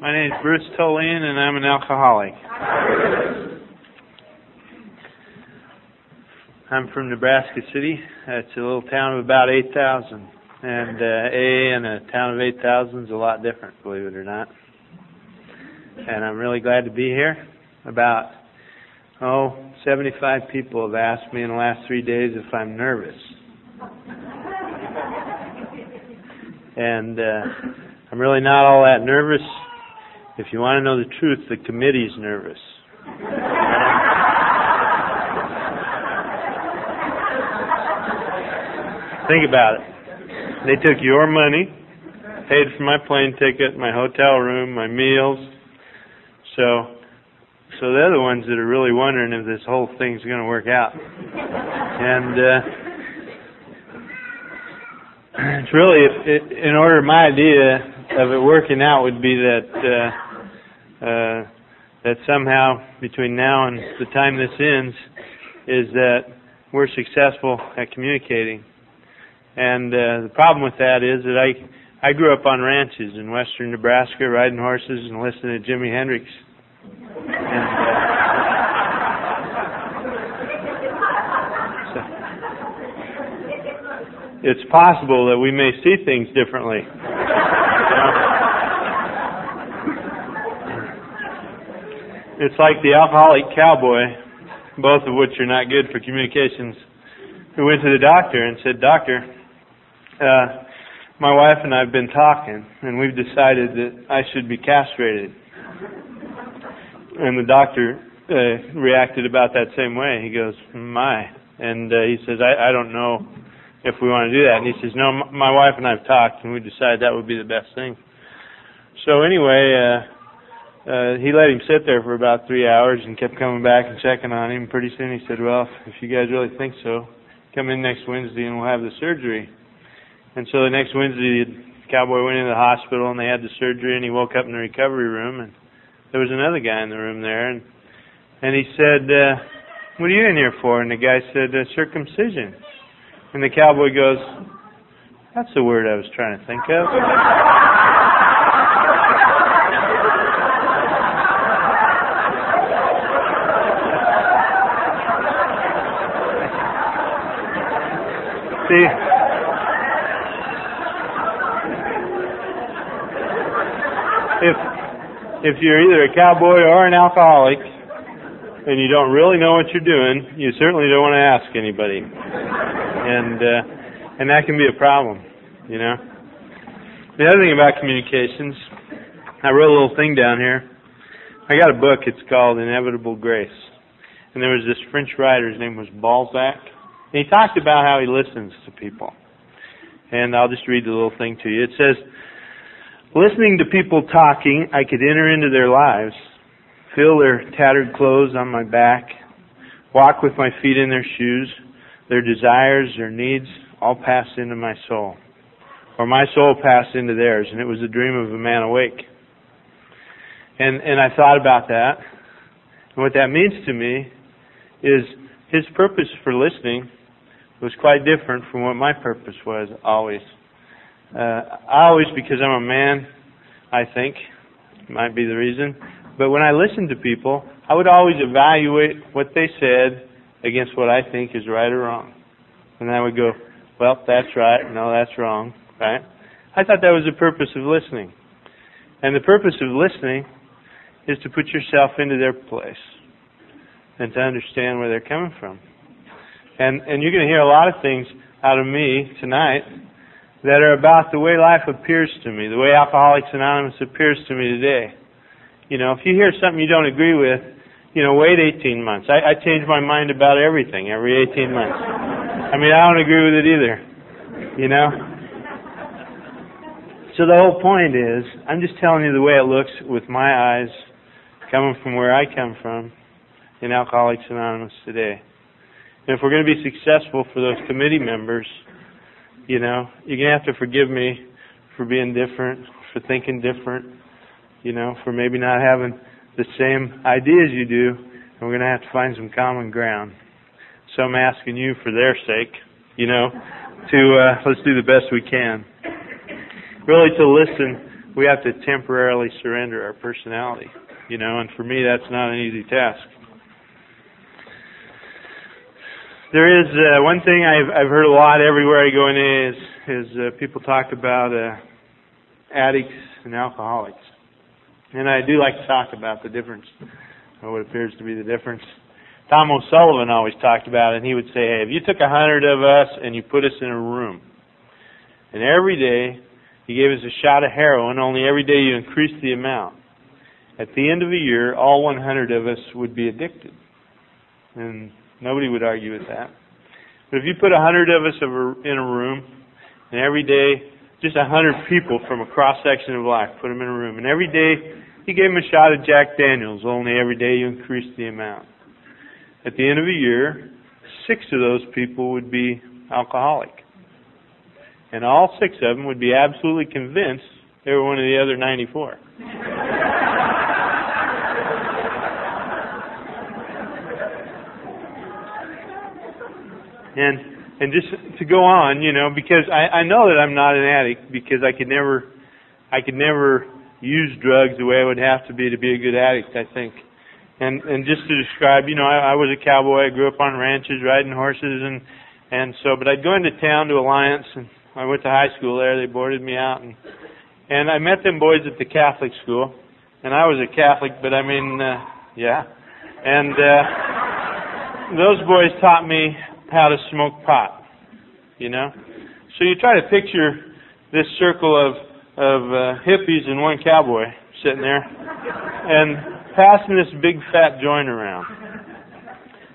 My name is Bruce Tolian, and I'm an alcoholic. I'm from Nebraska City. It's a little town of about 8,000. And AA in a town of 8,000 is a lot different, believe it or not. And I'm really glad to be here. About, 75 people have asked me in the last 3 days if I'm nervous. And I'm really not all that nervous. If you want to know the truth, the committee's nervous. Think about it. They took your money, paid for my plane ticket, my hotel room, my meals. So they're the ones that are really wondering if this whole thing's going to work out. And it's really, in order, my idea of it working out would be that somehow between now and the time this ends is that we're successful at communicating. And the problem with that is that I grew up on ranches in western Nebraska, riding horses and listening to Jimi Hendrix. It's possible that we may see things differently. It's like the alcoholic cowboy, both of which are not good for communications, who went to the doctor and said, "Doctor, my wife and I have been talking, and we've decided that I should be castrated." And the doctor reacted about that same way. He goes, "My." And he says, I don't know if we want to do that. And he says, "No, my wife and I have talked, and we decided that would be the best thing." So anyway, he let him sit there for about 3 hours and kept coming back and checking on him. Pretty soon he said, "Well, if you guys really think so, come in next Wednesday and we'll have the surgery." And so the next Wednesday, the cowboy went into the hospital and they had the surgery, and he woke up in the recovery room, and there was another guy in the room there, and he said, "What are you in here for?" And the guy said, "Circumcision." And the cowboy goes, "That's the word I was trying to think of." See? If you're either a cowboy or an alcoholic, and you don't really know what you're doing, you certainly don't want to ask anybody. And that can be a problem, you know. The other thing about communications, I wrote a little thing down here. I got a book. It's called Inevitable Grace. And there was this French writer. His name was Balzac. And he talked about how he listens to people. And I'll just read the little thing to you. It says, "Listening to people talking, I could enter into their lives, feel their tattered clothes on my back, walk with my feet in their shoes. Their desires, their needs, all passed into my soul. Or my soul passed into theirs, and it was the dream of a man awake." And I thought about that. And what that means to me is his purpose for listening was quite different from what my purpose was always. Because I'm a man, I think, might be the reason. But when I listened to people, I would always evaluate what they said against what I think is right or wrong. And I would go, "Well, that's right, no, that's wrong," right? I thought that was the purpose of listening. And the purpose of listening is to put yourself into their place and to understand where they're coming from. And you're going to hear a lot of things out of me tonight that are about the way life appears to me, the way Alcoholics Anonymous appears to me today. You know, if you hear something you don't agree with, you know, wait 18 months. I change my mind about everything every 18 months. I mean, I don't agree with it either, you know? So the whole point is, I'm just telling you the way it looks with my eyes, coming from where I come from in Alcoholics Anonymous today. And if we're going to be successful for those committee members, you know, you're going to have to forgive me for being different, for thinking different, you know, for maybe not having the same ideas you do, and we're going to have to find some common ground. So I'm asking you, for their sake, you know, to let's do the best we can. Really, to listen we have to temporarily surrender our personality, you know, and for me that's not an easy task. There is one thing I've heard a lot everywhere I go in is people talk about addicts and alcoholics. And I do like to talk about the difference, or what appears to be the difference. Tom O'Sullivan always talked about it, and he would say, hey, if you took 100 of us and you put us in a room, and every day you gave us a shot of heroin, only every day you increased the amount, at the end of the year, all 100 of us would be addicted. And nobody would argue with that. But if you put 100 of us in a room, and every day, just 100 people from a cross-section of life, put them in a room, and every day you gave them a shot of Jack Daniels, only every day you increased the amount. At the end of the year, 6 of those people would be alcoholic. And all 6 of them would be absolutely convinced they were one of the other 94. And just to go on, you know, because I know that I'm not an addict, because I could never use drugs the way I would have to be a good addict, I think. And just to describe, you know, I was a cowboy. I grew up on ranches, riding horses, and so. But I'd go into town to Alliance, and I went to high school there. They boarded me out, and I met them boys at the Catholic school, and I was a Catholic, but I mean, yeah. And those boys taught me how to smoke pot, you know. So you try to picture this circle of hippies and one cowboy sitting there and passing this big fat joint around.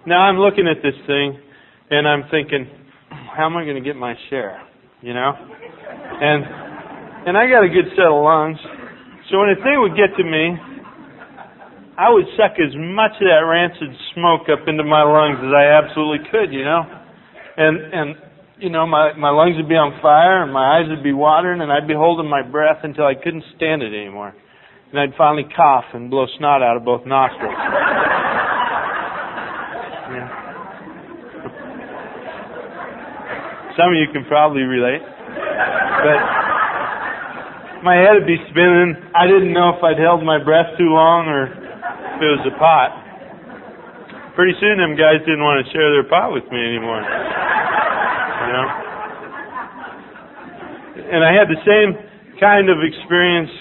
Now I'm looking at this thing and I'm thinking, how am I going to get my share, you know? And I got a good set of lungs, so when a thing would get to me, I would suck as much of that rancid smoke up into my lungs as I absolutely could, you know. And you know, my lungs would be on fire and my eyes would be watering and I'd be holding my breath until I couldn't stand it anymore. And I'd finally cough and blow snot out of both nostrils. Yeah. Some of you can probably relate. But my head would be spinning. I didn't know if I'd held my breath too long or if it was a pot. Pretty soon them guys didn't want to share their pot with me anymore. You know? And I had the same kind of experience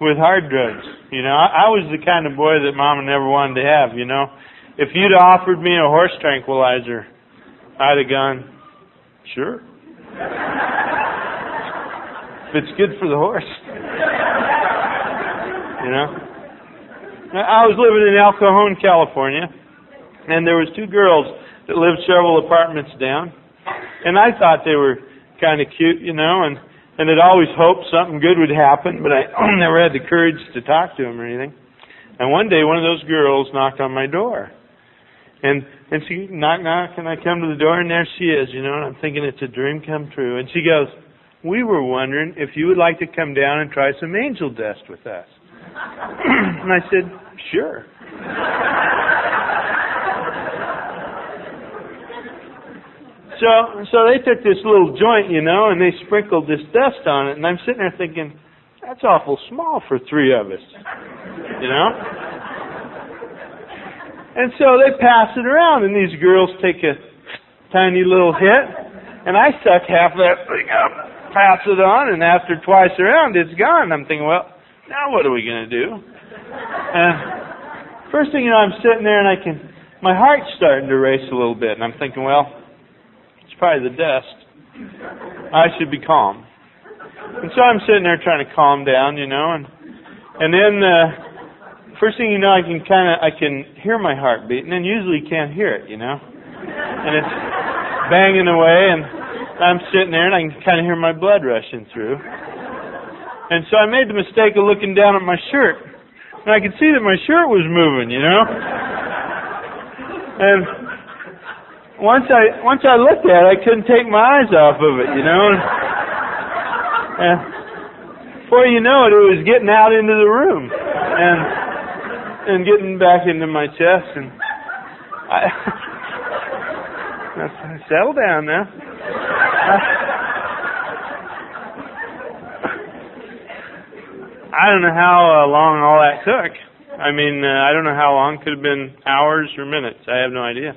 with hard drugs. You know, I was the kind of boy that Mama never wanted to have, you know. If you'd offered me a horse tranquilizer, I'd have gone, sure. If it's good for the horse. You know? I was living in El Cajon, California, and there was 2 girls that lived several apartments down, and I thought they were kind of cute, you know, and had always hoped something good would happen, but I never had the courage to talk to them or anything. And one day, one of those girls knocked on my door, and she knock knock, and I come to the door, and there she is, you know, and I'm thinking it's a dream come true. And she goes, "We were wondering if you would like to come down and try some angel dust with us." And I said, sure. So they took this little joint, you know, and they sprinkled this dust on it. And I'm sitting there thinking, that's awful small for 3 of us, you know. And so they pass it around, and these girls take a tiny little hit. And I suck half that thing up, pass it on, and after twice around, it's gone. I'm thinking, well, now what are we going to do? And first thing you know, I'm sitting there and my heart's starting to race a little bit. And I'm thinking, well, it's probably the dust. I should be calm. And so I'm sitting there trying to calm down, you know. And then first thing you know, I can hear my heart beating, and usually you can't hear it, you know. And it's banging away, and I'm sitting there and I can kind of hear my blood rushing through. And so I made the mistake of looking down at my shirt. And I could see that my shirt was moving, you know. And once I looked at it, I couldn't take my eyes off of it, you know. And before you know it, it was getting out into the room and getting back into my chest. And I settle down now. I don't know how long all that took. I mean, I don't know how long. Could have been hours or minutes. I have no idea.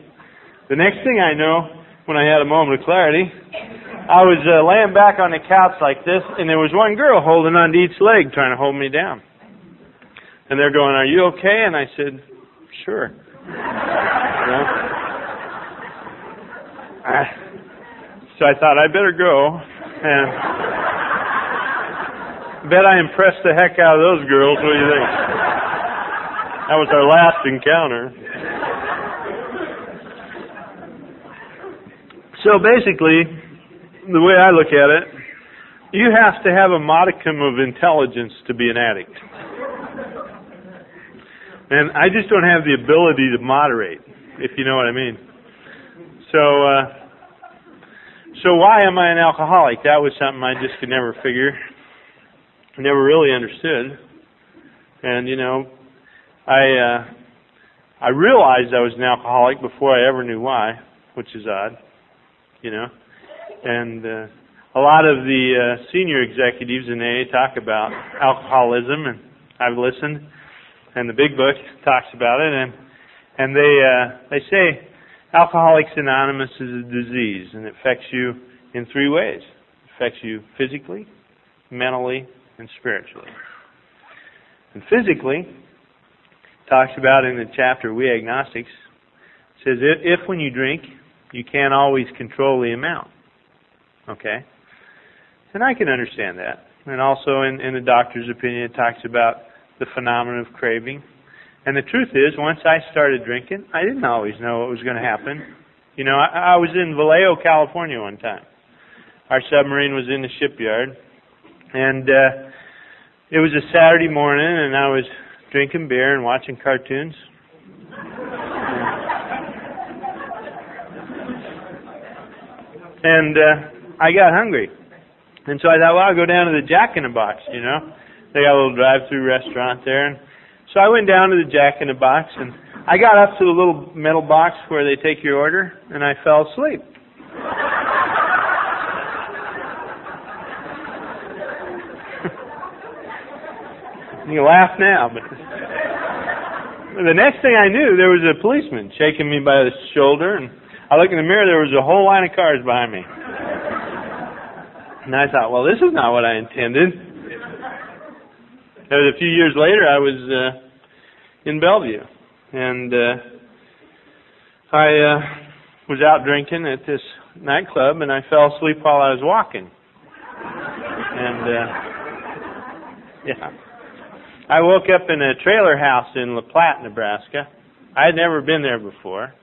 The next thing I know, when I had a moment of clarity, I was laying back on the couch like this, and there was one girl holding on to each leg trying to hold me down. And they're going, "Are you okay?" And I said, "Sure." You know? So I thought, I better go. And bet I impressed the heck out of those girls. What do you think? That was our last encounter. So basically, the way I look at it, you have to have a modicum of intelligence to be an addict. And I just don't have the ability to moderate, if you know what I mean. So why am I an alcoholic? That was something I just could never figure. I never really understood. And, you know, I realized I was an alcoholic before I ever knew why, which is odd. You know, and a lot of the senior executives in AA talk about alcoholism, and I've listened, and the big book talks about it, and they say Alcoholics Anonymous is a disease, and it affects you in three ways. It affects you physically, mentally, and spiritually. And physically, it talks about in the chapter We Agnostics, it says if when you drink, you can't always control the amount, okay? And I can understand that. And also in the doctor's opinion, it talks about the phenomenon of craving. And the truth is, once I started drinking, I didn't always know what was going to happen. You know, I was in Vallejo, California one time. Our submarine was in the shipyard. And it was a Saturday morning, and I was drinking beer and watching cartoons. And I got hungry. And so I thought, well, I'll go down to the Jack in the Box, you know. They got a little drive-through restaurant there. And so I went down to the Jack in the Box, and I got up to the little metal box where they take your order, and I fell asleep. You laugh now, but the next thing I knew, there was a policeman shaking me by the shoulder, and I looked in the mirror, there was a whole line of cars behind me. And I thought, well, this is not what I intended. That was a few years later, I was in Bellevue. And I was out drinking at this nightclub, and I fell asleep while I was walking. And, yeah. I woke up in a trailer house in La Platte, Nebraska. I had never been there before.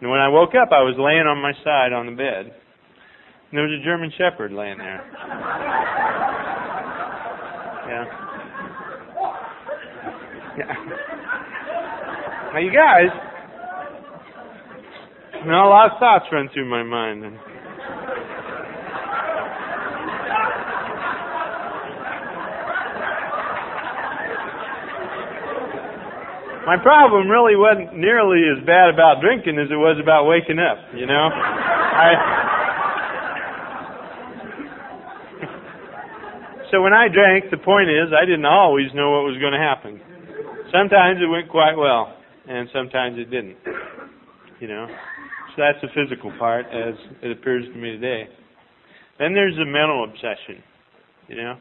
And when I woke up, I was laying on my side on the bed. And there was a German Shepherd laying there. Yeah. Now, you guys, you know, a lot of thoughts run through my mind. And my problem really wasn't nearly as bad about drinking as it was about waking up, you know? So when I drank, the point is, I didn't always know what was going to happen. Sometimes it went quite well, and sometimes it didn't, you know? So that's the physical part, as it appears to me today. Then there's the mental obsession, you know?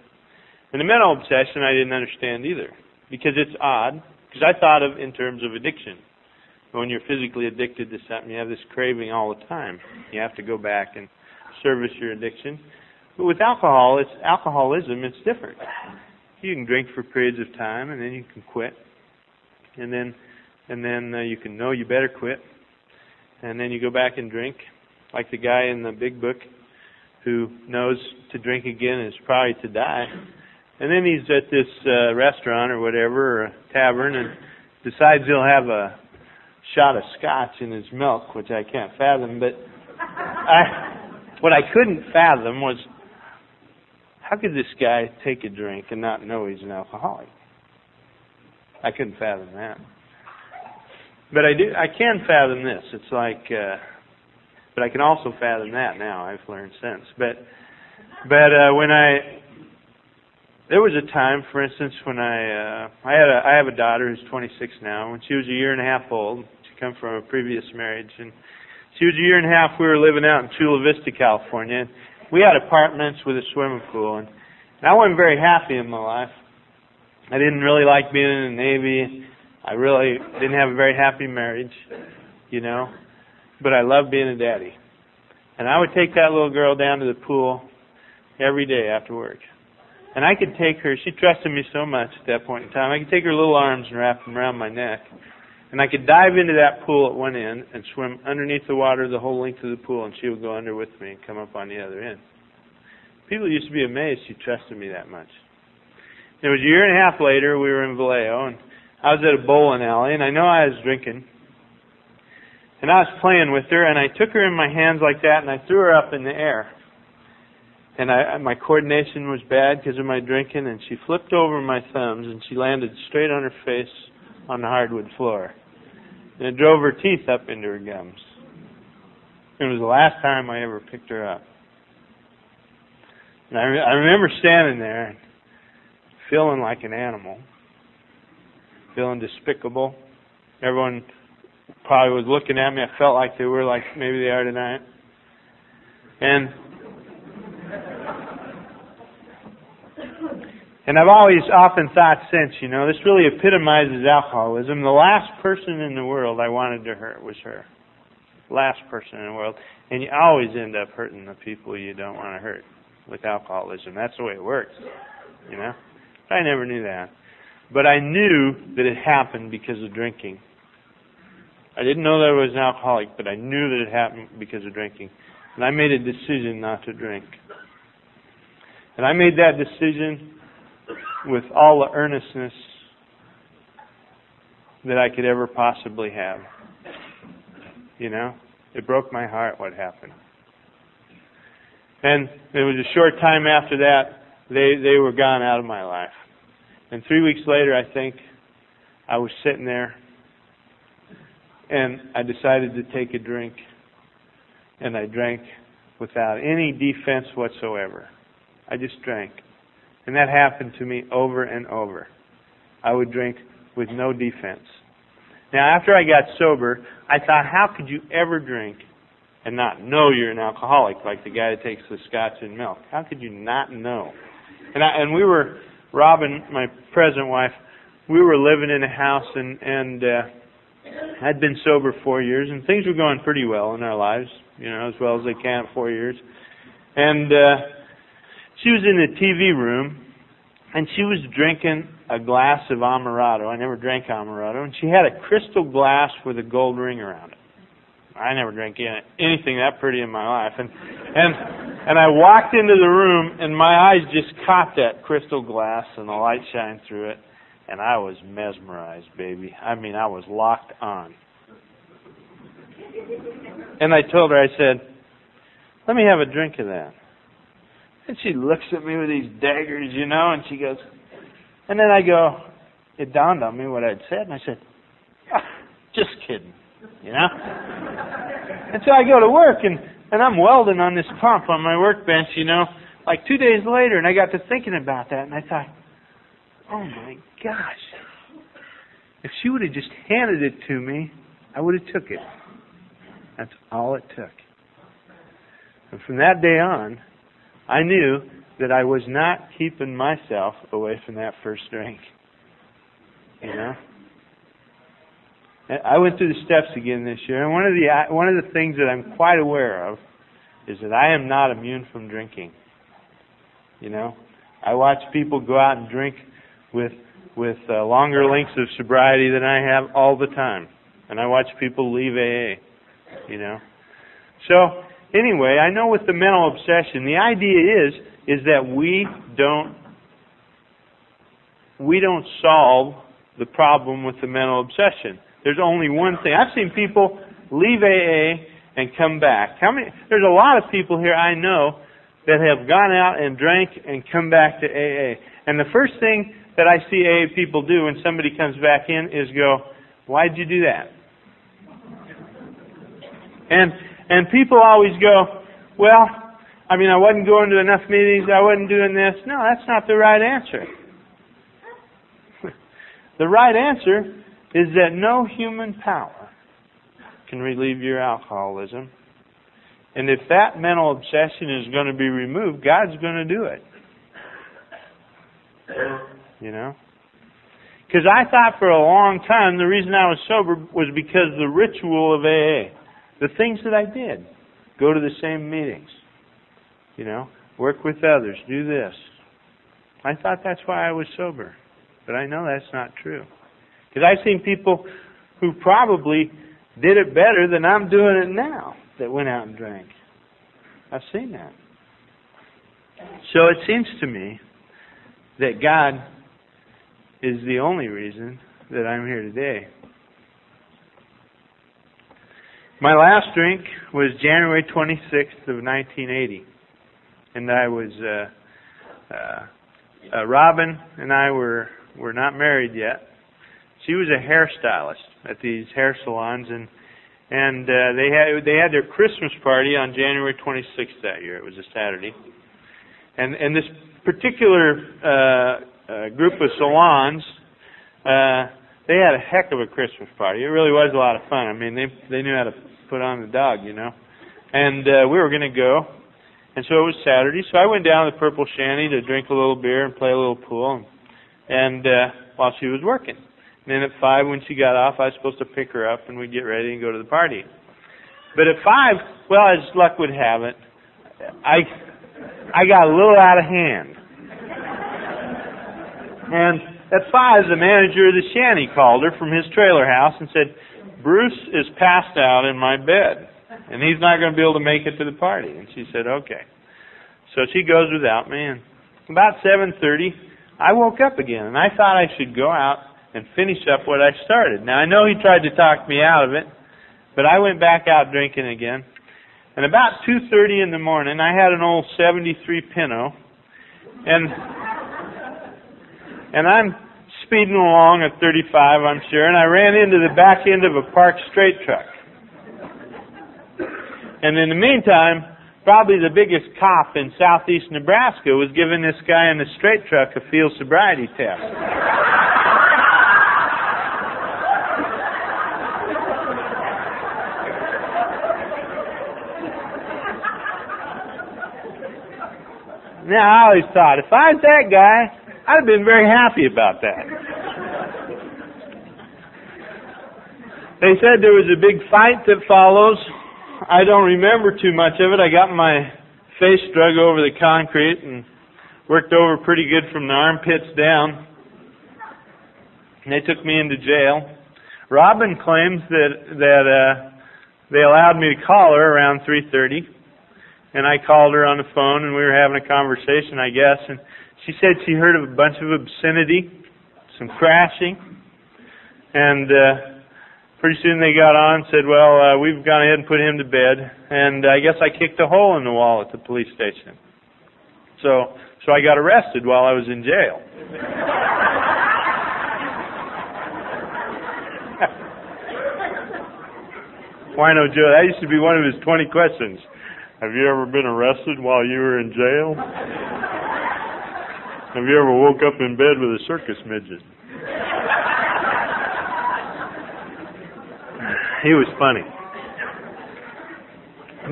And the mental obsession I didn't understand either, because it's odd. Because I thought of in terms of addiction. When you're physically addicted to something, you have this craving all the time. You have to go back and service your addiction. But with alcohol, it's different. You can drink for periods of time, and then you can quit. And then you can know you better quit. And then you go back and drink, like the guy in the big book who knows to drink again is probably to die. And then he's at this restaurant or whatever, or a tavern, and decides he'll have a shot of scotch in his milk, which I can't fathom. But what I couldn't fathom was, how could this guy take a drink and not know he's an alcoholic? I couldn't fathom that. But I can fathom this. It's like, but I can also fathom that now. I've learned since. But when I There was a time, for instance, when I have a daughter who's 26 now. When she was a year and a half old, she come from a previous marriage, and she was a year and a half. We were living out in Chula Vista, California. We had apartments with a swimming pool, and I wasn't very happy in my life. I didn't really like being in the Navy. I really didn't have a very happy marriage, you know. But I loved being a daddy, and I would take that little girl down to the pool every day after work. And I could take her, she trusted me so much at that point in time, I could take her little arms and wrap them around my neck. And I could dive into that pool at one end and swim underneath the water the whole length of the pool, and she would go under with me and come up on the other end. People used to be amazed she trusted me that much. It was a year and a half later, we were in Vallejo, and I was at a bowling alley, and I know I was drinking. And I was playing with her, and I took her in my hands like that, and I threw her up in the air. And my coordination was bad because of my drinking, and she flipped over my thumbs, and she landed straight on her face on the hardwood floor. And it drove her teeth up into her gums. It was the last time I ever picked her up. And I remember standing there, feeling like an animal, feeling despicable. Everyone probably was looking at me. I felt like they were, like maybe they are tonight. And I've always often thought since, you know, this really epitomizes alcoholism. The last person in the world I wanted to hurt was her. Last person in the world. And you always end up hurting the people you don't want to hurt with alcoholism. That's the way it works, you know. I never knew that. But I knew that it happened because of drinking. I didn't know that I was an alcoholic, but I knew that it happened because of drinking. And I made a decision not to drink. And I made that decision with all the earnestness that I could ever possibly have. You know? It broke my heart what happened. And it was a short time after that, they were gone out of my life. And 3 weeks later, I think, I was sitting there, and I decided to take a drink, and I drank without any defense whatsoever. I just drank. And that happened to me over and over. I would drink with no defense. Now, after I got sober, I thought, how could you ever drink and not know you're an alcoholic, like the guy that takes the scotch and milk? How could you not know? And we were, Robin, my present wife, we were living in a house, and I'd been sober 4 years, and things were going pretty well in our lives, you know, as well as they can at 4 years. And she was in the TV room, and she was drinking a glass of Amarado. I never drank Amarado. And she had a crystal glass with a gold ring around it. I never drank anything that pretty in my life. And I walked into the room, and my eyes just caught that crystal glass, and the light shined through it. And I was mesmerized, baby. I mean, I was locked on. And I told her, I said, let me have a drink of that. And she looks at me with these daggers, you know, and she goes, and then I go, it dawned on me what I'd said, and I said, ah, just kidding, you know. And so I go to work, and I'm welding on this pump on my workbench, you know, like 2 days later, and I got to thinking about that, and I thought, oh my gosh, if she would have just handed it to me, I would have took it. That's all it took. And from that day on, I knew that I was not keeping myself away from that first drink. You know? I went through the steps again this year, and one of the things that I'm quite aware of is that I am not immune from drinking. You know? I watch people go out and drink with longer lengths of sobriety than I have all the time. And I watch people leave AA. You know? So anyway, I know with the mental obsession, the idea is that we don't solve the problem with the mental obsession. There's only one thing. I've seen people leave AA and come back. There's a lot of people here I know that have gone out and drank and come back to AA. And the first thing that I see AA people do when somebody comes back in is go, why'd you do that? And people always go, well, I mean, I wasn't going to enough meetings. I wasn't doing this. No, that's not the right answer. The right answer is that no human power can relieve your alcoholism. And if that mental obsession is going to be removed, God's going to do it. You know? Because I thought for a long time the reason I was sober was because the ritual of AA. The things that I did. Go to the same meetings. You know? Work with others. Do this. I thought that's why I was sober. But I know that's not true. Because I've seen people who probably did it better than I'm doing it now that went out and drank. I've seen that. So it seems to me that God is the only reason that I'm here today. My last drink was January 26th of 1980. And I was... Robin and I were not married yet. She was a hairstylist at these hair salons, and they had their Christmas party on January 26th that year. It was a Saturday, and this particular group of salons, they had a heck of a Christmas party. It really was a lot of fun. I mean, they knew how to put on the dog, you know, and we were going to go. And so it was Saturday, so I went down to the Purple Shanty to drink a little beer and play a little pool, and while she was working. And then at 5, when she got off, I was supposed to pick her up, and we'd get ready and go to the party. But at 5, well, as luck would have it, I got a little out of hand. And at 5, the manager of the shanty called her from his trailer house and said, "Bruce is passed out in my bed. And he's not going to be able to make it to the party." And she said, "Okay." So she goes without me. And about 7:30, I woke up again. And I thought I should go out and finish up what I started. Now, I know he tried to talk me out of it. But I went back out drinking again. And about 2:30 in the morning, I had an old 73 Pinto. And I'm speeding along at 35, I'm sure. And I ran into the back end of a parked straight truck. And in the meantime, probably the biggest cop in southeast Nebraska was giving this guy in the straight truck a field sobriety test. Now, I always thought, if I was that guy, I'd have been very happy about that. They said there was a big fight that follows. I don't remember too much of it. I got my face drug over the concrete and worked over pretty good from the armpits down. And they took me into jail. Robin claims that they allowed me to call her around 3:30. And I called her on the phone and we were having a conversation, I guess. And she said she heard of a bunch of obscenity, some crashing. And... Pretty soon they got on and said, "Well, we've gone ahead and put him to bed." And I guess I kicked a hole in the wall at the police station. So I got arrested while I was in jail. Wino Joe, that used to be one of his 20 questions. Have you ever been arrested while you were in jail? Have you ever woke up in bed with a circus midget? He was funny.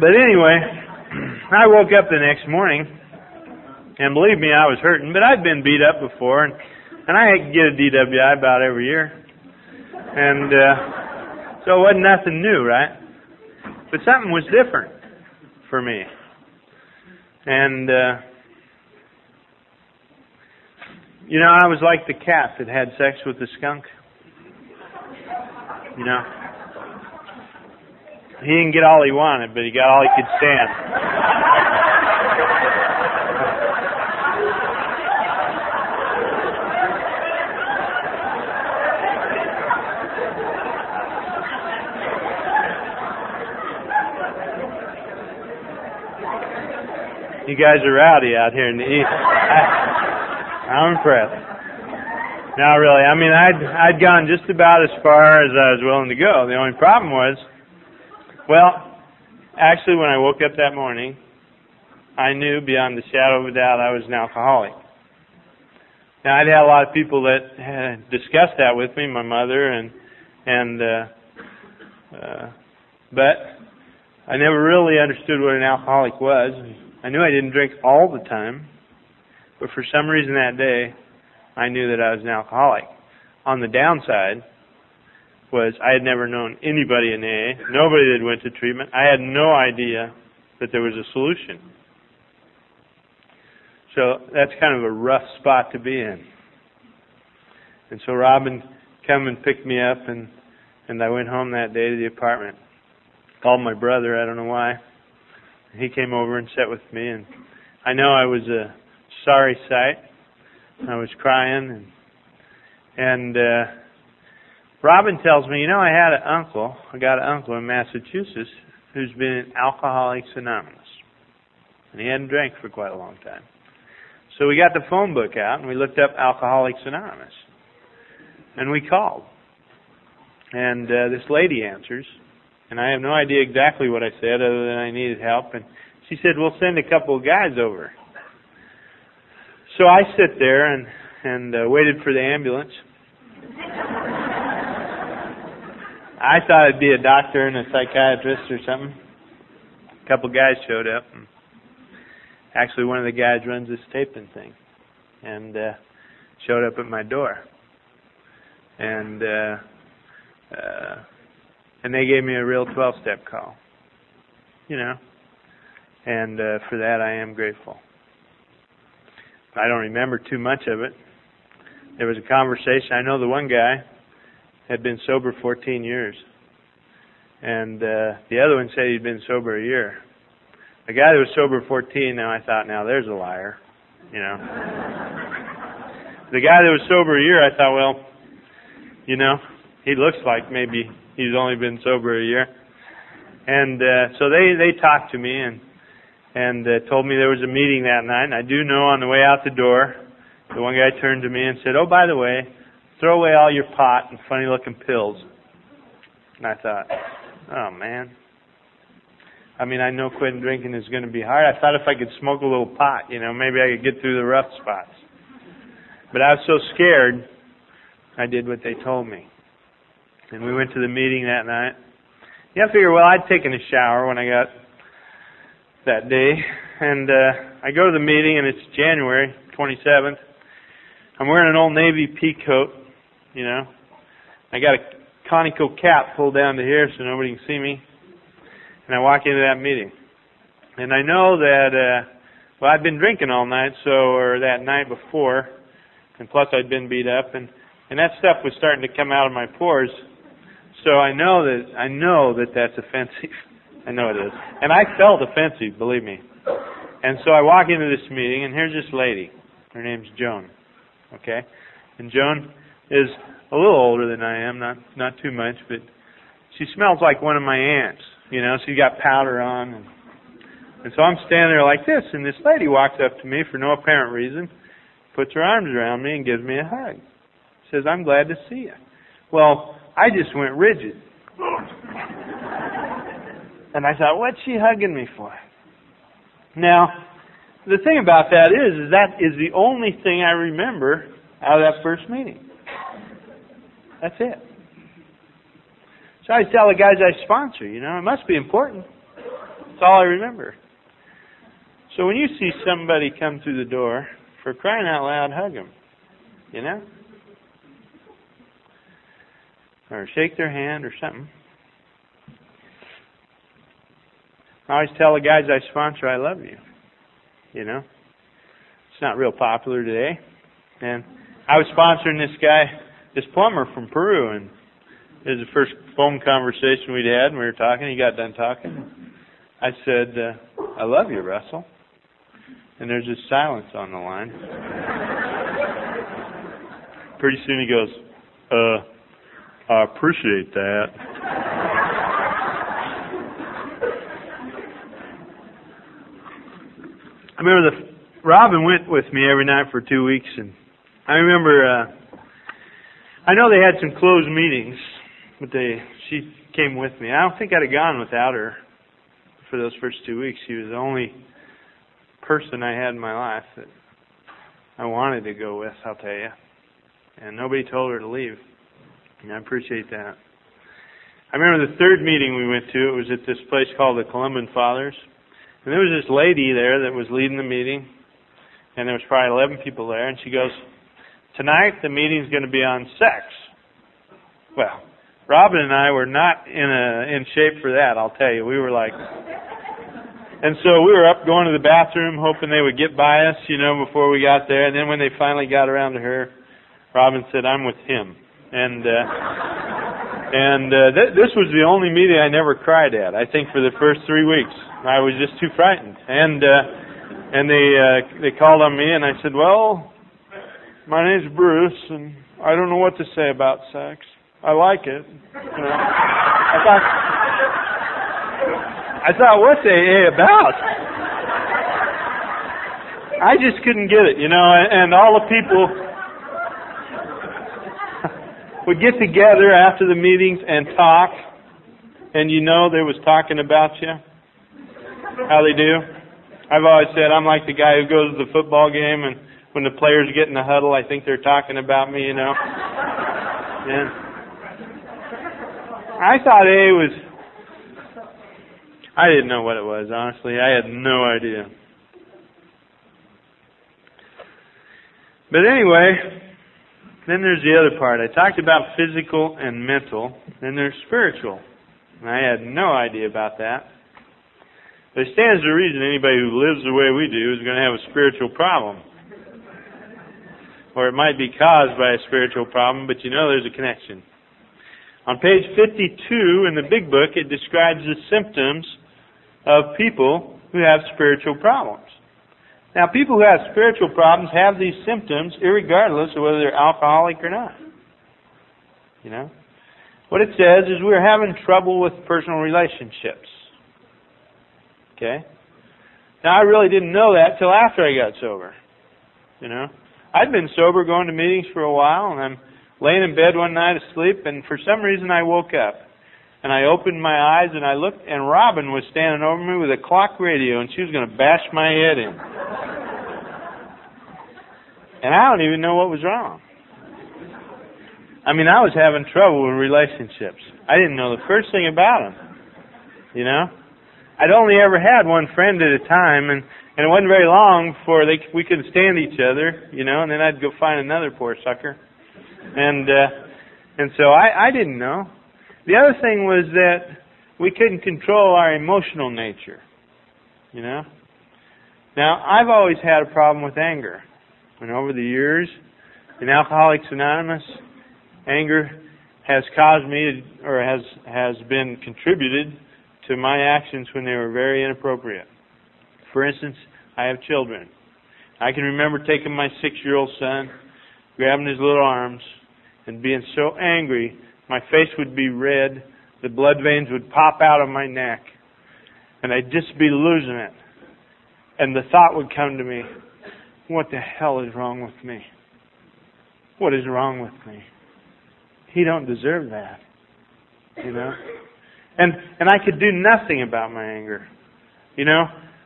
But anyway, I woke up the next morning, and believe me, I was hurting, but I'd been beat up before, and I had to get a DWI about every year. And so it wasn't nothing new, right? But something was different for me. And, you know, I was like the cat that had sex with the skunk. You know? He didn't get all he wanted, but he got all he could stand. You guys are rowdy out here in the East. I'm impressed. No, really. I mean, I'd gone just about as far as I was willing to go. The only problem was... Well, actually, when I woke up that morning, I knew beyond the shadow of a doubt I was an alcoholic. Now, I'd had a lot of people that had discussed that with me, my mother, but I never really understood what an alcoholic was. I knew I didn't drink all the time, but for some reason that day, I knew that I was an alcoholic. On the downside was I had never known anybody in AA, nobody that went to treatment. I had no idea that there was a solution. So that's kind of a rough spot to be in. And so Robin came and picked me up, and I went home that day to the apartment. Called my brother, I don't know why. He came over and sat with me, and I know I was a sorry sight. I was crying, and Robin tells me, you know, I had an uncle, I got an uncle in Massachusetts who's been in Alcoholics Anonymous, and he hadn't drank for quite a long time. So we got the phone book out, and we looked up Alcoholics Anonymous, and we called. And this lady answers, and I have no idea exactly what I said other than I needed help, and she said, we'll send a couple of guys over. So I sit there and waited for the ambulance. I thought it'd be a doctor and a psychiatrist or something. A couple of guys showed up, and actually, one of the guys runs this taping thing, and showed up at my door, and they gave me a real 12-step call, you know, and for that I am grateful. I don't remember too much of it. There was a conversation. I know the one guy had been sober 14 years, and the other one said he'd been sober a year. A guy that was sober 14, now I thought, now there's a liar, you know. The guy that was sober a year, I thought, well, you know, he looks like maybe he's only been sober a year. And so they talked to me and told me there was a meeting that night. And I do know on the way out the door, the one guy turned to me and said, oh, by the way, throw away all your pot and funny-looking pills. And I thought, oh, man. I mean, I know quitting drinking is going to be hard. I thought if I could smoke a little pot, you know, maybe I could get through the rough spots. But I was so scared, I did what they told me. And we went to the meeting that night. Yeah, I figured, well, I'd taken a shower when I got that day. And I go to the meeting, and it's January 27th. I'm wearing an Old Navy pea coat, you know. I got a conical cap pulled down to here so nobody can see me. And I walk into that meeting. And I know that, well, I'd been drinking all night, or that night before, and plus I'd been beat up, and that stuff was starting to come out of my pores. So I know that that's offensive. I know it is. And I felt offensive, believe me. And so I walk into this meeting, and here's this lady. Her name's Joan, okay? And Joan is a little older than I am, not too much, but she smells like one of my aunts. You know, she got powder on. And so I'm standing there like this, and this lady walks up to me for no apparent reason, puts her arms around me and gives me a hug. Says, I'm glad to see you. Well, I just went rigid. And I thought, what's she hugging me for? Now, the thing about that is that is the only thing I remember out of that first meeting. That's it. So I tell the guys I sponsor, you know, it must be important. That's all I remember. So when you see somebody come through the door, for crying out loud, hug them, you know? Or shake their hand or something. I always tell the guys I sponsor, I love you, you know? It's not real popular today. And I was sponsoring this guy, this plumber from Peru, and it was the first phone conversation we'd had, and we were talking. He got done talking. I said, I love you, Russell. And there's just silence on the line. Pretty soon he goes, I appreciate that. I remember Robin went with me every night for 2 weeks, and I remember, I know they had some closed meetings. But she came with me. I don't think I'd have gone without her for those first 2 weeks. She was the only person I had in my life that I wanted to go with, I'll tell you. And nobody told her to leave. And I appreciate that. I remember the third meeting we went to, it was at this place called the Columban Fathers. And there was this lady there that was leading the meeting. And there was probably 11 people there. And she goes, tonight the meeting's going to be on sex. Well, Robin and I were not in shape for that, I'll tell you. We were like... And so we were up going to the bathroom, hoping they would get by us, you know, before we got there. And then when they finally got around to her, Robin said, I'm with him. And this was the only meeting I never cried at, I think, for the first 3 weeks. I was just too frightened. And they called on me, and I said, well, my name's Bruce, and I don't know what to say about sex. I like it. You know, I thought, what's AA about? I just couldn't get it, you know, and all the people would get together after the meetings and talk, and you know they was talking about you, how they do. I've always said I'm like the guy who goes to the football game, and when the players get in the huddle, I think they're talking about me, you know. And I thought AA was... I didn't know what it was, honestly. I had no idea. But anyway, then there's the other part. I talked about physical and mental, then there's spiritual. And I had no idea about that. But it stands to reason anybody who lives the way we do is going to have a spiritual problem. Or it might be caused by a spiritual problem, but you know there's a connection. On page 52 in the big book, it describes the symptoms of people who have spiritual problems. Now, people who have spiritual problems have these symptoms irregardless of whether they're alcoholic or not. You know? What it says is we're having trouble with personal relationships. Okay? Now, I really didn't know that till after I got sober. You know? I'd been sober going to meetings for a while, and I'm laying in bed one night asleep, and for some reason I woke up. And I opened my eyes, and I looked, and Robin was standing over me with a clock radio, and she was going to bash my head in. And I don't even know what was wrong. I mean, I was having trouble with relationships. I didn't know the first thing about them, you know? I'd only ever had one friend at a time, and it wasn't very long before we couldn't stand each other, you know, and then I'd go find another poor sucker. And so I didn't know. The other thing was that we couldn't control our emotional nature, you know. Now, I've always had a problem with anger. And over the years, in Alcoholics Anonymous, anger has caused me, or has been contributed to my actions when they were very inappropriate. For instance, I have children. I can remember taking my 6-year-old son, grabbing his little arms, and being so angry, my face would be red, the blood veins would pop out of my neck, and I'd just be losing it. And the thought would come to me, what the hell is wrong with me? What is wrong with me? He don't deserve that, you know? And I could do nothing about my anger, you know?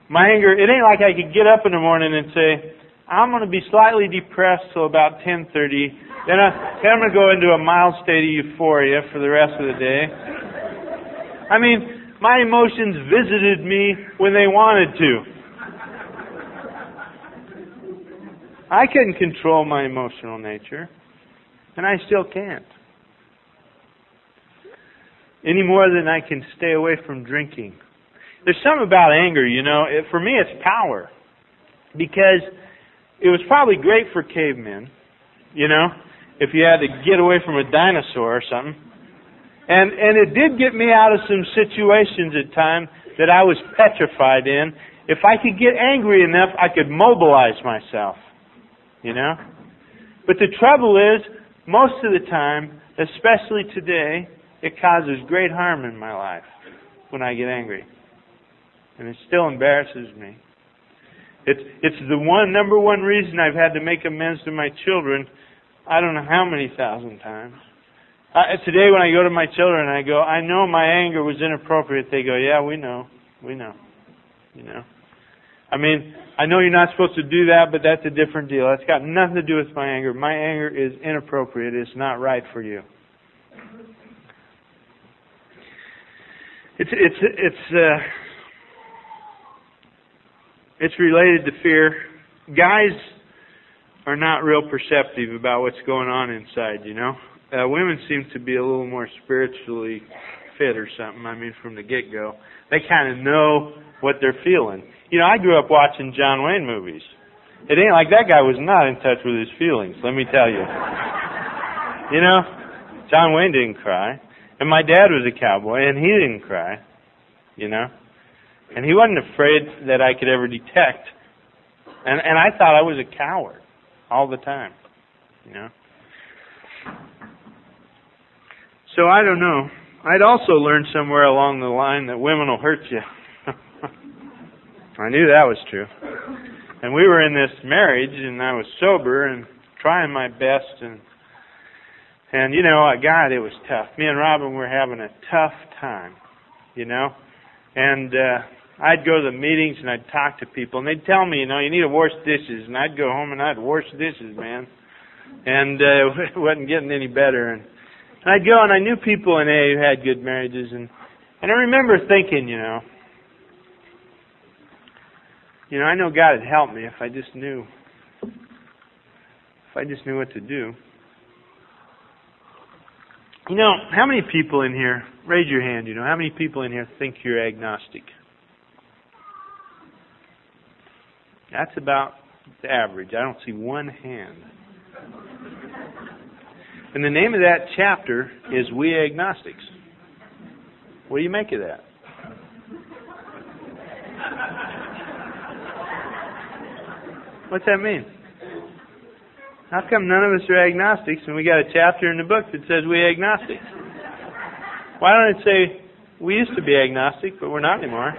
My anger, it ain't like I could get up in the morning and say, I'm going to be slightly depressed till about 10:30. Then I'm going to go into a mild state of euphoria for the rest of the day. I mean, my emotions visited me when they wanted to. I couldn't control my emotional nature, and I still can't. Any more than I can stay away from drinking. There's something about anger, you know. For me, it's power. Because... it was probably great for cavemen, you know, if you had to get away from a dinosaur or something. And it did get me out of some situations at times that I was petrified in. If I could get angry enough, I could mobilize myself, you know. But the trouble is, most of the time, especially today, it causes great harm in my life when I get angry. And it still embarrasses me. It's the number one reason I've had to make amends to my children, I don't know how many thousand times. Today when I go to my children, I go, I know my anger was inappropriate. They go, yeah, we know. You know. I mean, I know you're not supposed to do that, but that's a different deal. That's got nothing to do with my anger. My anger is inappropriate. It's not right for you. It's related to fear. Guys are not real perceptive about what's going on inside, you know. Women seem to be a little more spiritually fit or something, I mean, from the get-go. They kind of know what they're feeling. You know, I grew up watching John Wayne movies. It ain't like that guy was not in touch with his feelings, let me tell you. You know, John Wayne didn't cry. And my dad was a cowboy, and he didn't cry, you know. And he wasn't afraid that I could ever detect. And I thought I was a coward all the time, you know. So I don't know. I'd also learned somewhere along the line that women will hurt you. I knew that was true. And we were in this marriage, and I was sober and trying my best. And you know, God, it was tough. Me and Robin were having a tough time, you know. And I'd go to the meetings and I'd talk to people, and they'd tell me, you know, you need to wash dishes. And I'd go home and I'd wash dishes, man. And it wasn't getting any better. And I'd go, and I knew people in AA who had good marriages. And I remember thinking, you know, I know God would help me if I just knew what to do. You know, how many people in here, raise your hand, you know, how many people in here think you're agnostic? That's about the average. I don't see one hand. And the name of that chapter is We Agnostics. What do you make of that? What's that mean? How come none of us are agnostics and we got a chapter in the book that says we agnostics? Why don't it say we used to be agnostic, but we're not anymore?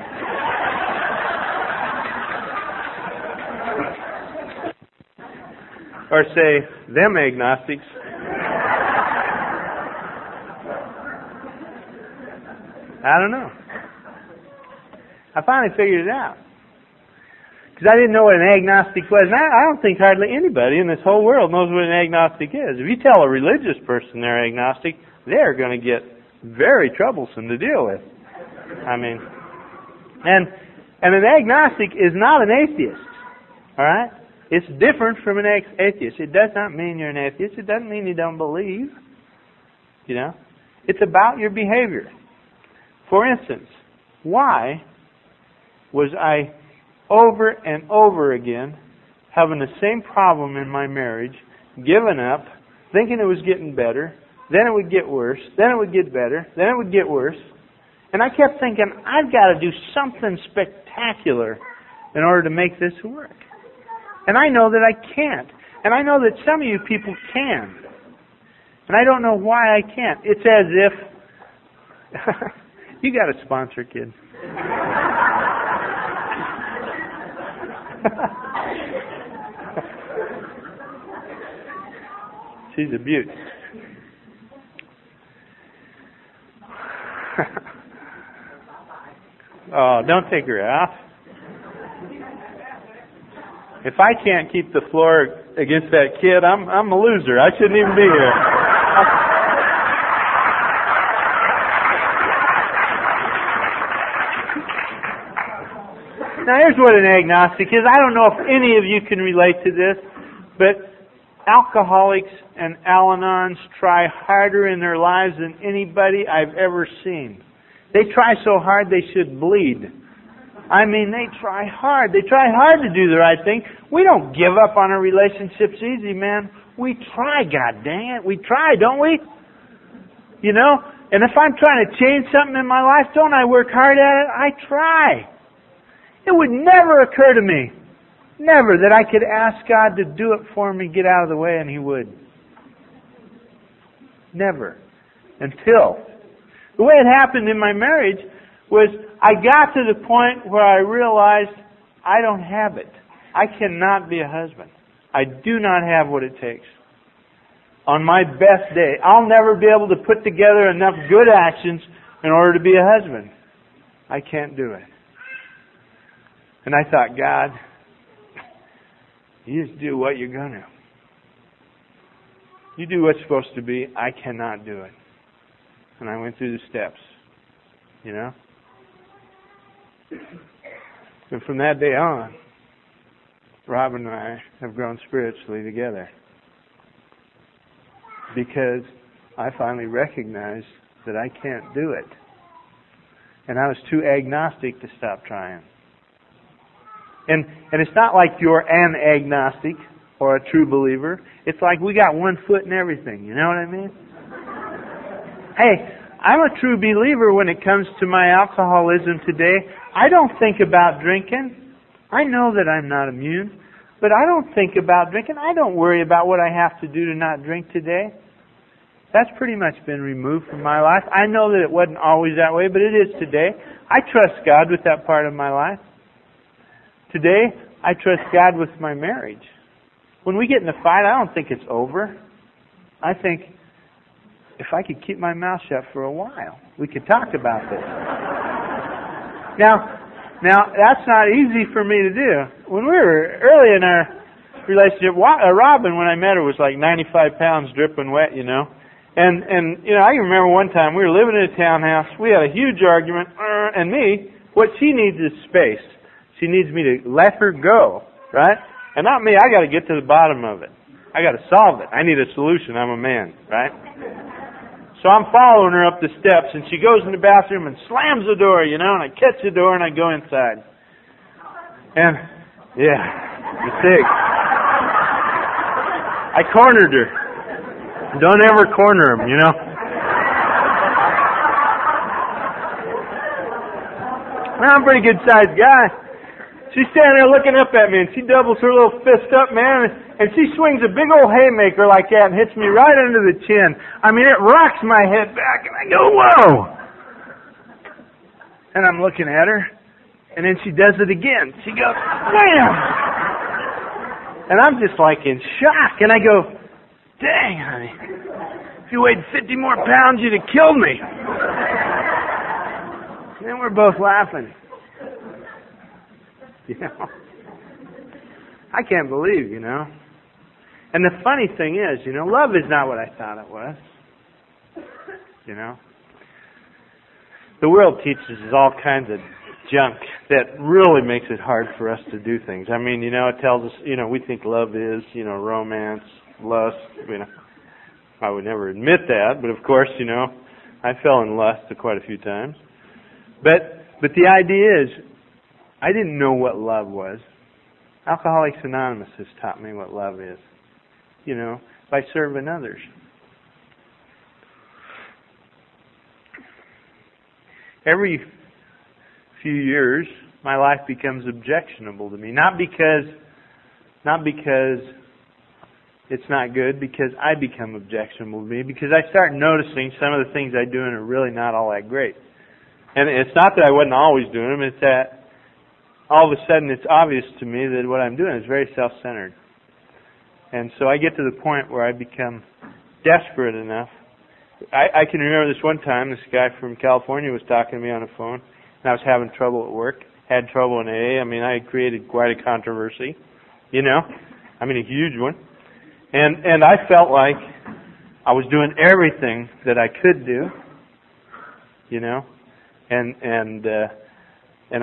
Or say them agnostics. I don't know. I finally figured it out. Because I didn't know what an agnostic was. And I don't think hardly anybody in this whole world knows what an agnostic is. If you tell a religious person they're agnostic, they're going to get very troublesome to deal with. I mean, and an agnostic is not an atheist. All right? It's different from an atheist. It does not mean you're an atheist. It doesn't mean you don't believe. You know? It's about your behavior. For instance, why was I over and over again having the same problem in my marriage, giving up, thinking it was getting better, then it would get worse, then it would get better, then it would get worse? And I kept thinking, I've got to do something spectacular in order to make this work. And I know that I can't. And I know that some of you people can. And I don't know why I can't. It's as if... You got a sponsor, kid. She's a beaut. Oh, don't take her off. If I can't keep the floor against that kid, I'm a loser. I shouldn't even be here. Now, here's what an agnostic is. I don't know if any of you can relate to this, but alcoholics and Al-Anons try harder in their lives than anybody I've ever seen. They try so hard they should bleed. I mean, they try hard. They try hard to do the right thing. We don't give up on our relationships easy, man. We try, god dang it. We try, don't we? You know? And if I'm trying to change something in my life, don't I work hard at it? I try. It would never occur to me, never, that I could ask God to do it for me, get out of the way, and He would. Never. Until. The way it happened in my marriage was I got to the point where I realized I don't have it. I cannot be a husband. I do not have what it takes. On my best day, I'll never be able to put together enough good actions in order to be a husband. I can't do it. And I thought, God, you just do what you're going to. You do what's supposed to be. I cannot do it. And I went through the steps, you know. And from that day on, Robin and I have grown spiritually together. Because I finally recognized that I can't do it. And I was too agnostic to stop trying. And it's not like you're an agnostic or a true believer. It's like we got one foot in everything. You know what I mean? Hey, I'm a true believer when it comes to my alcoholism today. I don't think about drinking. I know that I'm not immune. But I don't think about drinking. I don't worry about what I have to do to not drink today. That's pretty much been removed from my life. I know that it wasn't always that way, but it is today. I trust God with that part of my life. Today, I trust God with my marriage. When we get in a fight, I don't think it's over. I think, if I could keep my mouth shut for a while, we could talk about this. Now, that's not easy for me to do. When we were early in our relationship, Robin, when I met her, was like 95 pounds dripping wet, you know. And you know, I remember one time we were living in a townhouse. We had a huge argument, and me, what she needs is space. She needs me to let her go, right? And not me. I got to get to the bottom of it. I got to solve it. I need a solution. I'm a man, right? So I'm following her up the steps, and she goes in the bathroom and slams the door, you know. And I catch the door and I go inside. And yeah, you think I cornered her. Don't ever corner him, you know. Well, I'm a pretty good-sized guy. She's standing there looking up at me, and she doubles her little fist up, man, and she swings a big old haymaker like that and hits me right under the chin. I mean, it rocks my head back, and I go, whoa! And I'm looking at her, and then she does it again. She goes, wham! And I'm just like in shock, and I go, dang, honey. If you weighed 50 more pounds, you'd have killed me. And then we're both laughing. You know? I can't believe, you know? And the funny thing is, you know, love is not what I thought it was. You know? The world teaches us all kinds of junk that really makes it hard for us to do things. I mean, you know, it tells us, you know, we think love is, you know, romance, lust, you know. I would never admit that, but of course, you know, I fell in lust quite a few times. But the idea is, I didn't know what love was. Alcoholics Anonymous has taught me what love is, you know, by serving others. Every few years, my life becomes objectionable to me. Not because it's not good, because I become objectionable to me, because I start noticing some of the things I do and are really not all that great. And it's not that I wasn't always doing them, it's that all of a sudden it's obvious to me that what I'm doing is very self-centered. And so I get to the point where I become desperate enough. I can remember this one time, this guy from California was talking to me on the phone, and I was having trouble at work, had trouble in AA. I mean, I created quite a controversy, you know, I mean a huge one. And I felt like I was doing everything that I could do, you know, and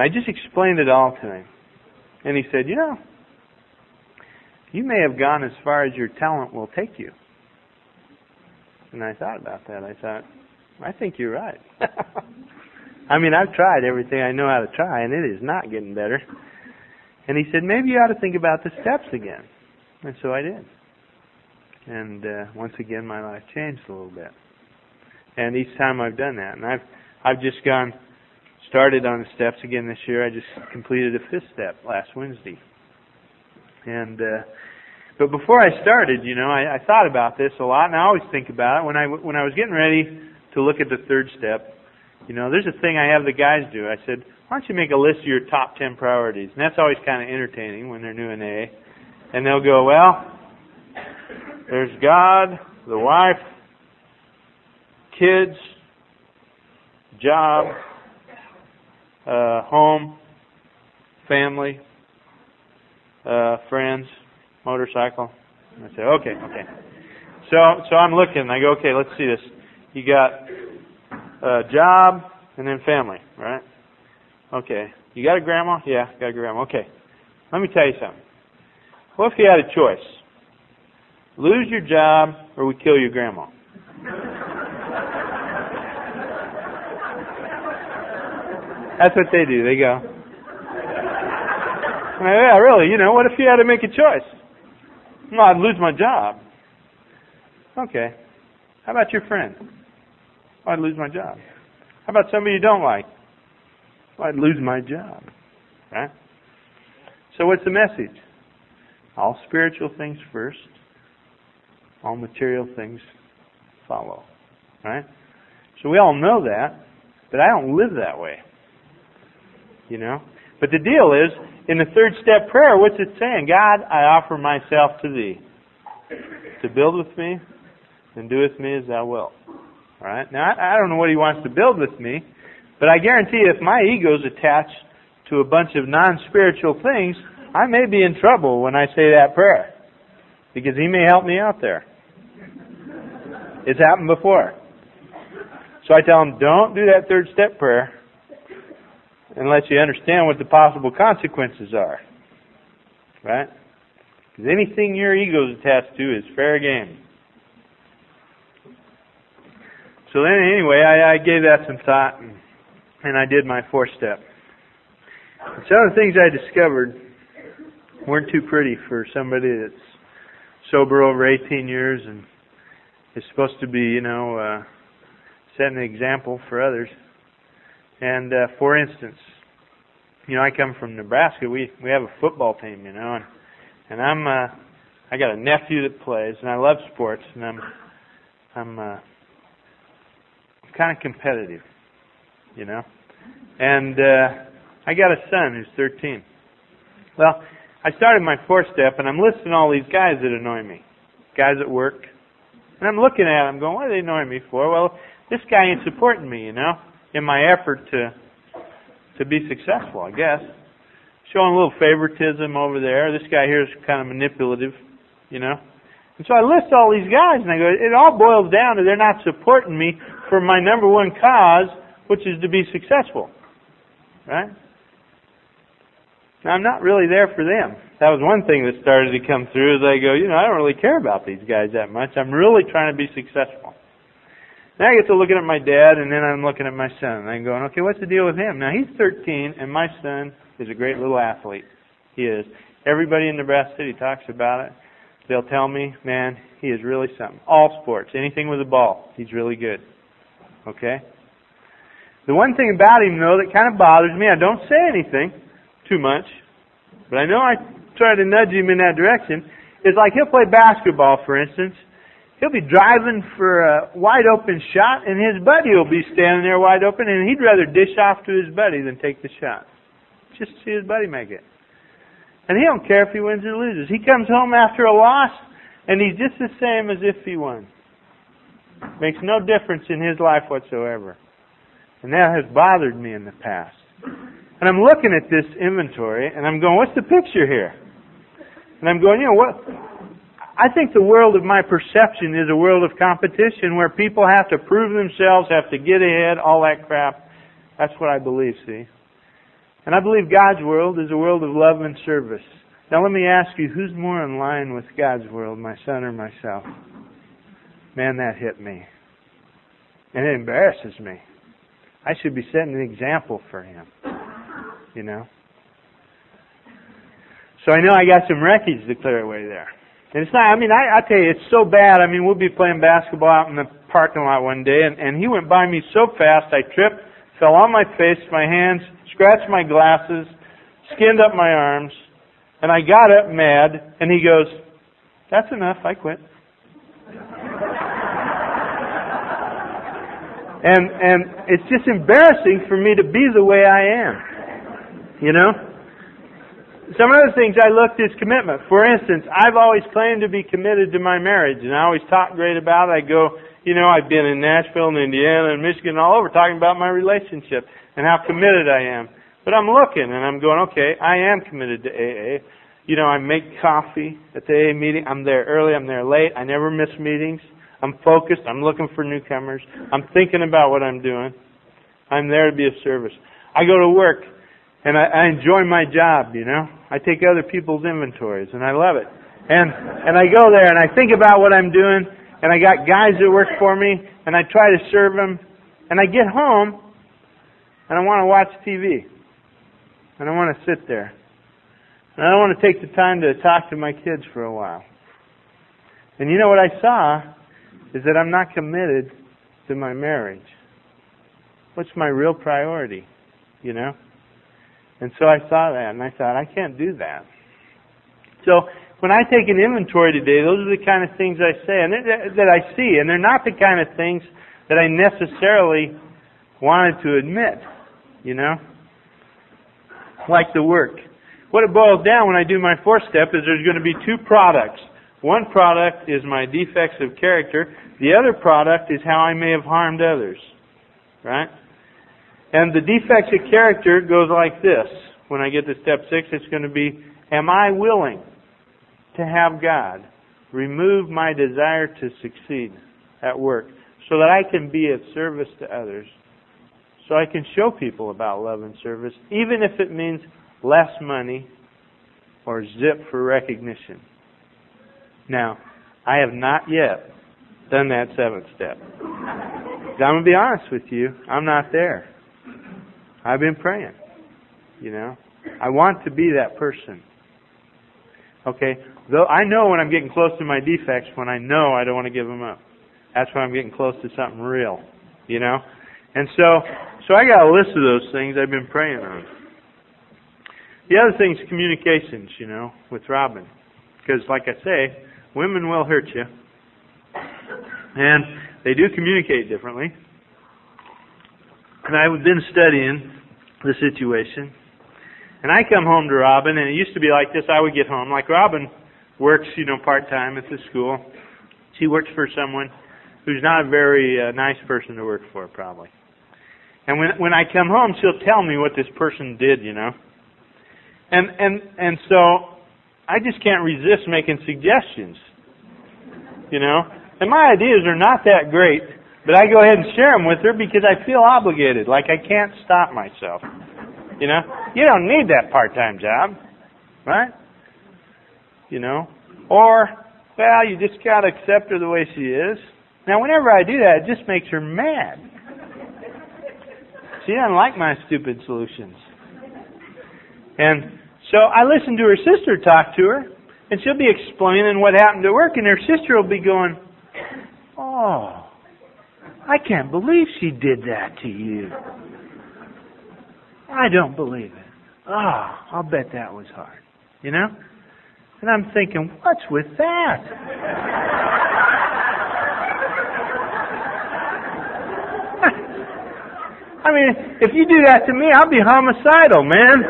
I just explained it all to him. And he said, you know, you may have gone as far as your talent will take you. And I thought about that. I thought, I think you're right. I mean, I've tried everything I know how to try, and it is not getting better. And he said, maybe you ought to think about the steps again. And so I did. And once again, my life changed a little bit. And each time I've done that, and I've just started on the steps again this year. I just completed a fifth step last Wednesday. And but before I started, you know, I thought about this a lot, and I always think about it. When I was getting ready to look at the third step, you know, there's a thing I have the guys do. I said, why don't you make a list of your top 10 priorities? And that's always kind of entertaining when they're new in AA. And they'll go, well, there's God, the wife, kids, job, home, family, friends, motorcycle. And I say, okay. So I'm looking. I go, okay, let's see this. You got a job and then family, right? Okay. You got a grandma? Yeah, got a grandma. Okay. Let me tell you something. What if you had a choice? Lose your job or we kill your grandma? That's what they do. They go, yeah, really, what if you had to make a choice? Well, I'd lose my job. Okay. How about your friend? Well, I'd lose my job. How about somebody you don't like? Well, I'd lose my job. Right? So what's the message? All spiritual things first. All material things follow. Right? So we all know that, but I don't live that way. But the deal is, in the third step prayer, what's it saying? God, I offer myself to Thee, to build with me, and do with me as Thou wilt. All right? Now, I don't know what He wants to build with me, but I guarantee you, if my ego's attached to a bunch of non-spiritual things, I may be in trouble when I say that prayer, because He may help me out there. It's happened before. So I tell Him, don't do that third step prayer unless you understand what the possible consequences are. Right? Because anything your ego is attached to is fair game. So then, anyway, I gave that some thought, and I did my fourth step. And some of the things I discovered weren't too pretty for somebody that's sober over 18 years and is supposed to be, setting an example for others. And for instance, I come from Nebraska. We have a football team, and I'm I got a nephew that plays, and I love sports, and I'm kind of competitive, and I got a son who's 13. Well, I started my fourth step, and I'm listing all these guys that annoy me, guys at work, and I'm looking at them, going, "What are they annoying me for?" Well, this guy ain't supporting me, in my effort to be successful, I guess. Showing a little favoritism over there. This guy here is kind of manipulative, And so I list all these guys, and I go, it all boils down to they're not supporting me for my number one cause, which is to be successful. Right? Now, I'm not really there for them. That was one thing that started to come through, is I go, I don't really care about these guys that much. I'm really trying to be successful. Now I get to looking at my dad, and then I'm looking at my son. And I'm going, okay, what's the deal with him? Now, he's 13, and my son is a great little athlete. He is. Everybody in Nebraska City talks about it. They'll tell me, man, he is really something. All sports, anything with a ball, he's really good. Okay? The one thing about him, though, that kind of bothers me, I don't say anything too much, but I know I try to nudge him in that direction, is like he'll play basketball, for instance. He'll be driving for a wide-open shot, and his buddy will be standing there wide open, and he'd rather dish off to his buddy than take the shot. Just to see his buddy make it. And he don't care if he wins or loses. He comes home after a loss, and he's just the same as if he won. Makes no difference in his life whatsoever. And that has bothered me in the past. And I'm looking at this inventory, and I'm going, what's the picture here? And I'm going, what... I think the world of my perception is a world of competition where people have to prove themselves, have to get ahead, all that crap. That's what I believe, see? And I believe God's world is a world of love and service. Now let me ask you, who's more in line with God's world, my son or myself? Man, that hit me. And it embarrasses me. I should be setting an example for him. So I know I got some wreckage to clear away there. And it's not, I tell you, it's so bad. We'll be playing basketball out in the parking lot one day, and he went by me so fast, I tripped, fell on my face, my hands, scratched my glasses, skinned up my arms, and I got up mad, and he goes, that's enough, I quit. and it's just embarrassing for me to be the way I am, Some other things I looked is commitment. For instance, I've always claimed to be committed to my marriage, and I always talk great about it. I go, I've been in Nashville and Indiana and Michigan and all over talking about my relationship and how committed I am. But I'm looking, and I'm going, okay, I am committed to AA. You know, I make coffee at the AA meeting. I'm there early. I'm there late. I never miss meetings. I'm focused. I'm looking for newcomers. I'm thinking about what I'm doing. I'm there to be of service. I go to work, and I enjoy my job, you know. I take other people's inventories, and I love it. And I go there, and I think about what I'm doing, and I got guys that work for me, and I try to serve them. And I get home, and I want to watch TV. And I want to sit there. And I don't want to take the time to talk to my kids for a while. And you know what I saw is that I'm not committed to my marriage. What's my real priority, you know? And so I saw that, and I thought, I can't do that. So when I take an inventory today, those are the kind of things I say and that I see, and they're not the kind of things that I necessarily wanted to admit, you know? Like the work. What it boils down when I do my fourth step is there's going to be two products. One product is my defects of character. The other product is how I may have harmed others. Right? And the defects of character goes like this. When I get to step six, it's going to be, am I willing to have God remove my desire to succeed at work so that I can be of service to others, so I can show people about love and service, even if it means less money or zip for recognition. Now, I have not yet done that seventh step. I'm going to be honest with you, I'm not there. I've been praying, you know. I want to be that person. Okay, though I know when I'm getting close to my defects, when I know I don't want to give them up. That's when I'm getting close to something real, you know. And so I got a list of those things I've been praying on. The other thing's communications, you know, with Robin. Because, like I say, women will hurt you. And they do communicate differently. And I've been studying the situation. And I come home to Robin, and it used to be like this. I would get home. Like, Robin works, you know, part-time at the school. She works for someone who's not a very nice person to work for, probably. And when I come home, she'll tell me what this person did, you know. And so I just can't resist making suggestions, you know. And my ideas are not that great, but I go ahead and share them with her because I feel obligated, like I can't stop myself, you know. You don't need that part-time job, right? You know. Or, well, you just got to accept her the way she is. Now, whenever I do that, it just makes her mad. She doesn't like my stupid solutions. And so I listen to her sister talk to her, and she'll be explaining what happened to work, and her sister will be going, oh, I can't believe she did that to you. I don't believe it. Oh, I'll bet that was hard. You know? And I'm thinking, what's with that? I mean, if you do that to me, I'll be homicidal, man.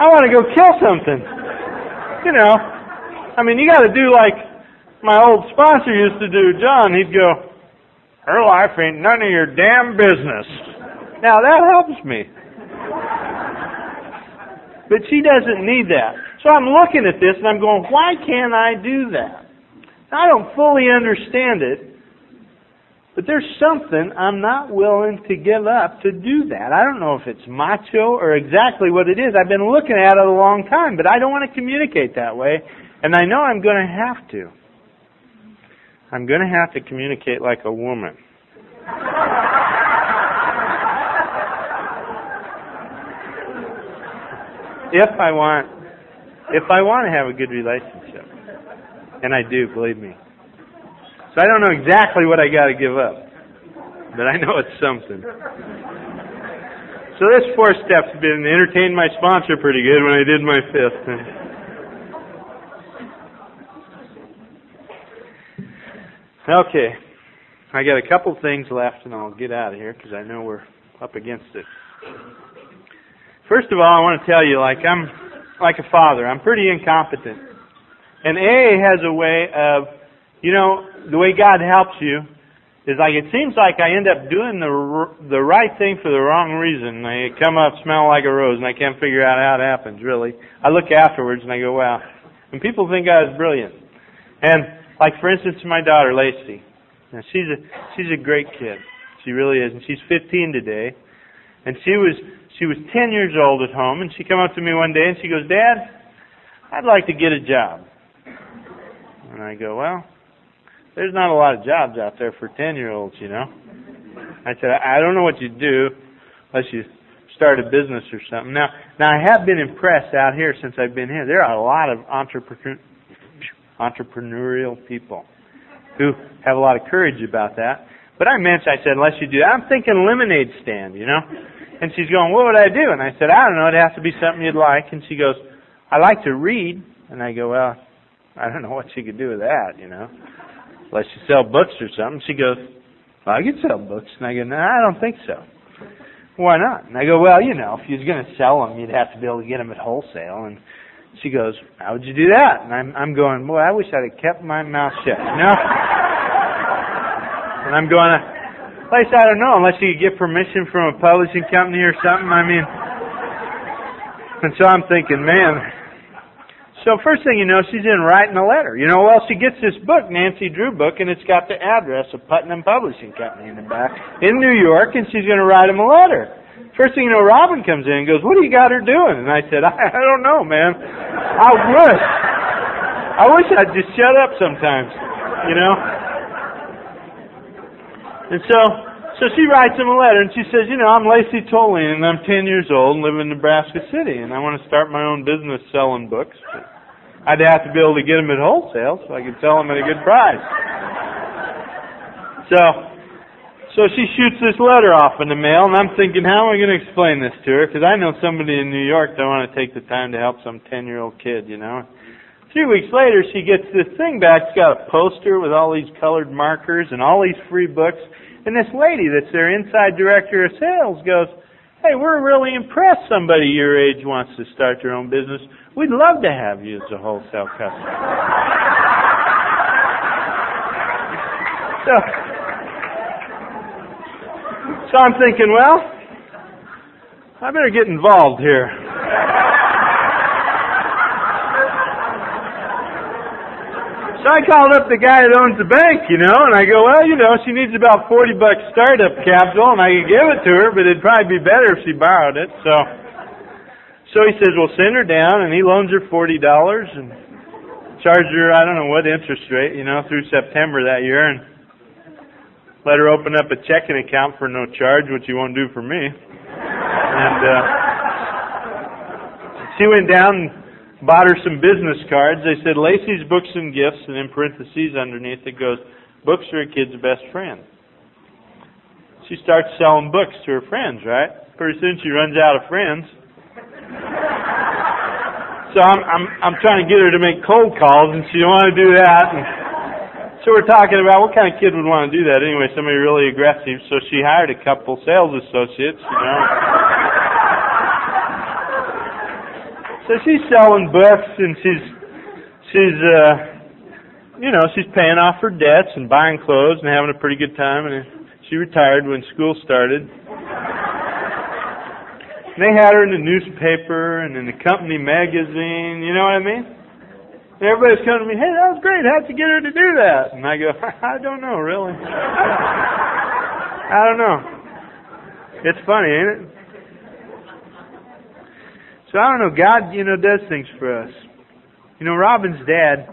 I want to go kill something. You know, I mean, you got to do like my old sponsor used to do, John. He'd go, her life ain't none of your damn business. Now, that helps me. But she doesn't need that. So I'm looking at this, and I'm going, why can't I do that? I don't fully understand it. But there's something I'm not willing to give up to do that. I don't know if it's macho or exactly what it is. I've been looking at it a long time, but I don't want to communicate that way. And I know I'm going to have to. I'm going to have to communicate like a woman. If I want to have a good relationship. And I do, believe me. So I don't know exactly what I got to give up, but I know it's something. So this fourth step's been entertained my sponsor pretty good when I did my fifth. Okay, I got a couple things left, and I'll get out of here because I know we're up against it. First of all, I want to tell you, like I'm like a father. I'm pretty incompetent, and AA has a way of. You know, the way God helps you is like it seems like I end up doing the right thing for the wrong reason. I come up smelling like a rose, and I can't figure out how it happens, really. I look afterwards, and I go, wow. And people think I was brilliant. And, like, for instance, my daughter, Lacey. Now, she's a great kid. She really is. And she's 15 today. And she was 10 years old at home, and she came up to me one day, and she goes, Dad, I'd like to get a job. And I go, well, there's not a lot of jobs out there for 10-year-olds, you know. I said, I don't know what you do unless you start a business or something. Now I have been impressed out here since I've been here. There are a lot of entrepreneurial people who have a lot of courage about that. But I mentioned, I said, unless you do that, I'm thinking lemonade stand, you know. And she's going, what would I do? And I said, I don't know. It'd have to be something you'd like. And she goes, I like to read. And I go, well, I don't know what she could do with that, you know. Unless you sell books or something. She goes, well, I could sell books. And I go, no, I don't think so. Why not? And I go, well, you know, if you was going to sell them, you'd have to be able to get them at wholesale. And she goes, how would you do that? And I'm going, boy, I wish I'd have kept my mouth shut, you know. And I'm going, place I don't know, unless you could get permission from a publishing company or something. I mean, and so I'm thinking, man. So first thing you know, she's in writing a letter. You know, well, she gets this book, Nancy Drew book, and it's got the address of Putnam Publishing Company in the back in New York, and she's going to write him a letter. First thing you know, Robin comes in and goes, what do you got her doing? And I said, I don't know, man. I wish I'd just shut up sometimes, you know. And so she writes him a letter, and she says, you know, I'm Lacey Tolian, and I'm 10 years old and live in Nebraska City, and I want to start my own business selling books. I'd have to be able to get them at wholesale so I could sell them at a good price. So she shoots this letter off in the mail, and I'm thinking, how am I going to explain this to her? Because I know somebody in New York don't want to take the time to help some 10-year-old kid, you know. 3 weeks later, she gets this thing back. It's got a poster with all these colored markers and all these free books. And this lady that's their inside director of sales goes, hey, we're really impressed somebody your age wants to start their own business. We'd love to have you as a wholesale customer. So I'm thinking, well, I better get involved here. So I called up the guy that owns the bank, you know, and I go, well, you know, she needs about $40 startup capital, and I could give it to her, but it'd probably be better if she borrowed it. So he says, well, send her down, and he loans her $40 and charged her, I don't know what interest rate, you know, through September that year, and let her open up a checking account for no charge, which he won't do for me. And she went down and bought her some business cards. They said, Lacey's Books and Gifts, and in parentheses underneath it goes, books are a kid's best friend. She starts selling books to her friends, right? Pretty soon she runs out of friends. So I'm trying to get her to make cold calls, and she don't want to do that. And so we're talking about what kind of kid would want to do that anyway, somebody really aggressive. So she hired a couple sales associates, you know. So she's selling books, and she's paying off her debts and buying clothes and having a pretty good time. And she retired when school started. And they had her in the newspaper and in the company magazine. You know what I mean? And everybody's coming to me, hey, that was great. How'd you get her to do that? And I go, I don't know, really. I don't know. It's funny, ain't it? So I don't know, God, you know, does things for us. You know, Robin's dad,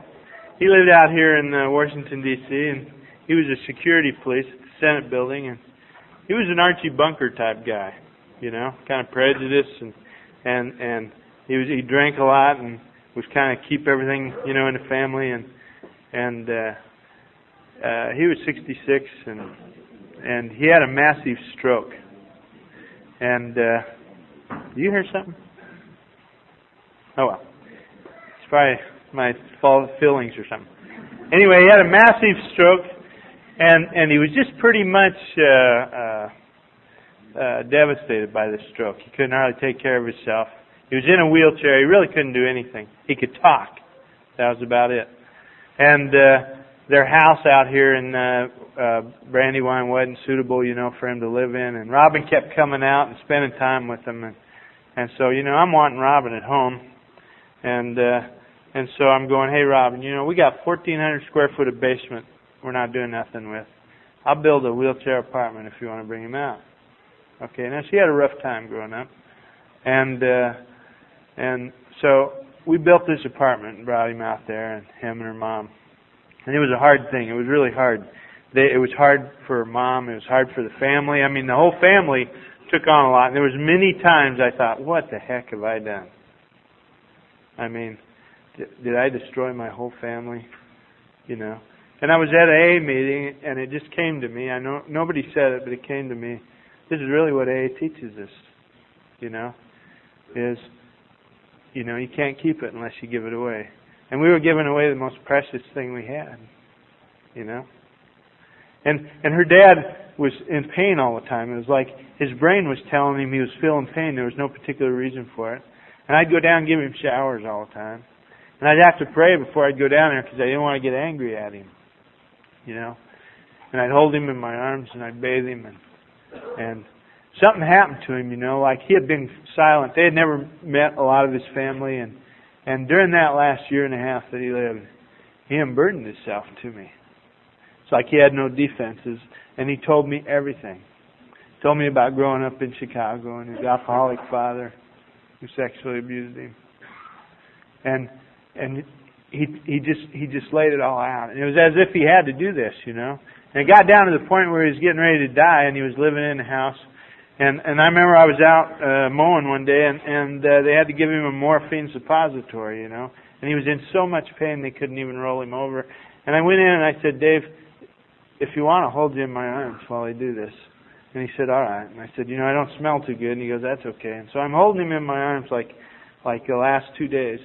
he lived out here in Washington, D.C., and he was a security police at the Senate building, and he was an Archie Bunker type guy, you know, kind of prejudiced, and he drank a lot and was kind of keep everything, you know, in the family, and he was 66, and he had a massive stroke. And you hear something? Oh, well. It's probably my fault, feelings or something. Anyway, he had a massive stroke, and he was just pretty much devastated by the stroke. He couldn't hardly take care of himself. He was in a wheelchair. He really couldn't do anything. He could talk. That was about it. And their house out here in Brandywine wasn't suitable, you know, for him to live in. And Robin kept coming out and spending time with him. And so, you know, I'm wanting Robin at home. And so I'm going, hey, Robin, you know, we got 1,400 square foot of basement we're not doing nothing with. I'll build a wheelchair apartment if you want to bring him out. Okay, now she had a rough time growing up. And so we built this apartment and brought him out there, and him and her mom. And it was a hard thing. It was really hard. It was hard for mom. It was hard for the family. I mean, the whole family took on a lot. And there was many times I thought, what the heck have I done? I mean, did I destroy my whole family? You know. And I was at an AA meeting, and it just came to me. I know nobody said it, but it came to me. This is really what AA teaches us. You know, is, you know, you can't keep it unless you give it away. And we were giving away the most precious thing we had, you know. And her dad was in pain all the time. It was like his brain was telling him he was feeling pain. There was no particular reason for it. And I'd go down and give him showers all the time. And I'd have to pray before I'd go down there because I didn't want to get angry at him, you know. And I'd hold him in my arms and I'd bathe him. And something happened to him, you know, like he had been silent. They had never met a lot of his family. And during that last year and a half that he lived, he unburdened himself to me. It's like he had no defenses, and he told me everything. He told me about growing up in Chicago and his alcoholic father who sexually abused him. And he just laid it all out. And it was as if he had to do this, you know. And it got down to the point where he was getting ready to die, and he was living in a house. And I remember I was out mowing one day, and they had to give him a morphine suppository, you know. And he was in so much pain they couldn't even roll him over. And I went in and I said, Dave, if you want, I'll hold you in my arms while I do this. And he said, all right. And I said, you know, I don't smell too good. And he goes, that's okay. And so I'm holding him in my arms like the last 2 days.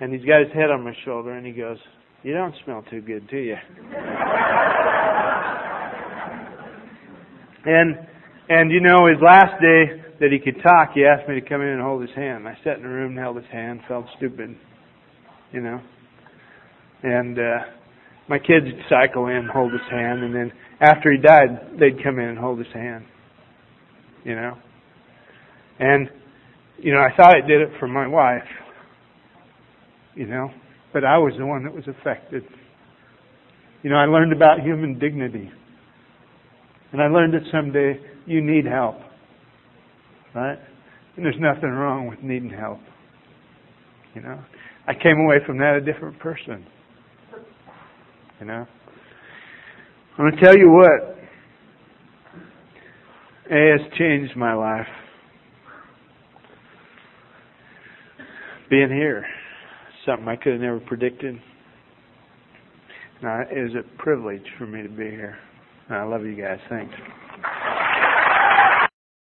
And he's got his head on my shoulder, and he goes, you don't smell too good, do you? And, you know, his last day that he could talk, he asked me to come in and hold his hand. I sat in the room and held his hand, felt stupid, you know. And my kids would cycle in and hold his hand, and then after he died, they'd come in and hold his hand, you know. And, you know, I thought I did it for my wife, you know, but I was the one that was affected. You know, I learned about human dignity. And I learned that someday you need help, right? And there's nothing wrong with needing help, you know? I came away from that a different person, you know? I'm going to tell you what. It has changed my life. Being here, something I could have never predicted. Now, it is a privilege for me to be here. I love you guys. Thanks.